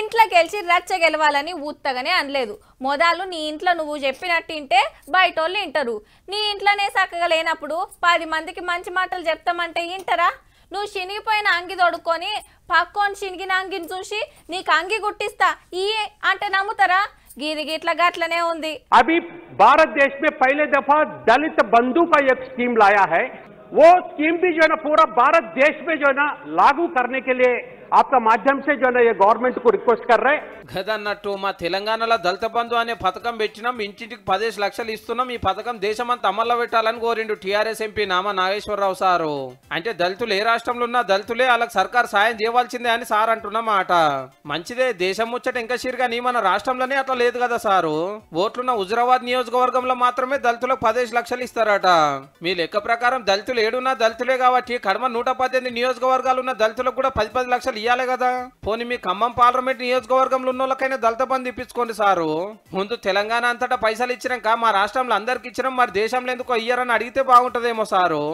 ఇంట్లోకి రచ్చ గెలవాలని ఊత్తగానే అనలేదు. మొదలు నీ ఇంట్లో నువ్వు చెప్పినట్టు ఇంటే బయటోళ్ళు ఇంటారు. నీ ఇంట్లోనే చక్కగా లేనప్పుడు 10 మందికి మంచి మాటలు చెప్తామంటే ఇంటరా? నువ్వు చినిగిపోయిన అంగి దొడుకొని పక్కోని చినిగిన అంగిని చూసి నీకు అంగి గుట్టిస్తా ఈ అంటే నమ్ముతారా? గీది గిట్ల గట్లనే ఉంది. అబి భారతదేశ్ మే పహలే దఫా దళిత బంధు కా ఏక్ స్కీమ్ లాయా హై. वो स्कीम भी जो है ना पूरा भारत देश में जो है ना लागू करने के लिए आपका माध्यम से जो है ना ये गवर्नमेंट को रिक्वेस्ट कर रहे गदन्नट्टु मा तेलंगाणा दलित बंधु अने पथकం పెట్టినాం ఇంటికి 10 లక్షలు ఇస్తున్నాం. ఈ పథకం దేశమంతా అమల్లో పెట్టాలని కోరిండు టిఆర్ఎస్ ఎంపీ నామ నాగేశ్వరరావు సారు. అంటే దళితులు ఏ రాష్ట్రంలో ఉన్నా దళితులే వాళ్ళకి సర్కార్ సాయం చేయాల్సిందే అని సార్ అంటున్న మాట మంచిదే. దేశం ముచ్చట ఇంకా శీర్గా నీ మన రాష్ట్రంలోనే అట్లా లేదు కదా సారు. ఓట్లున్న హుజరాబాద్ నియోజకవర్గంలో మాత్రమే దళితులకు 10 లక్షలు ఇస్తారట. మీ లెక్క ప్రకారం దళితులు ఏడున్నా దళితులే కాబట్టి కడమ 118 నియోజకవర్గాలు ఉన్న దళితులకు కూడా 10 లక్షలు ఇయాలే కదా. పోనీ మీ ఖమ్మం పార్లమెంట్ నియోజకవర్గంలో ఉన్నోళ్ళకైనా దళిత బంధు ఇప్పించుకోండి సారు. ముందు తెలంగాణ అంతటా పైసలు ఇచ్చినాక మా రాష్ట్రంలో అందరికి ఇచ్చినాం, మరి దేశంలో ఎందుకో ఇయ్యారని అడిగితే బాగుంటుందేమో సారు.